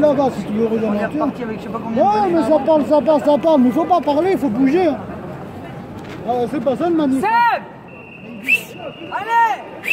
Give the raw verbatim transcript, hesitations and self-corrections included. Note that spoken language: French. Là-bas, si tu veux regarder. Ouais, mais ça parle, ça parle, ça parle. Mais faut pas parler, il faut bouger. Ah, c'est pas ça le manif. Allez.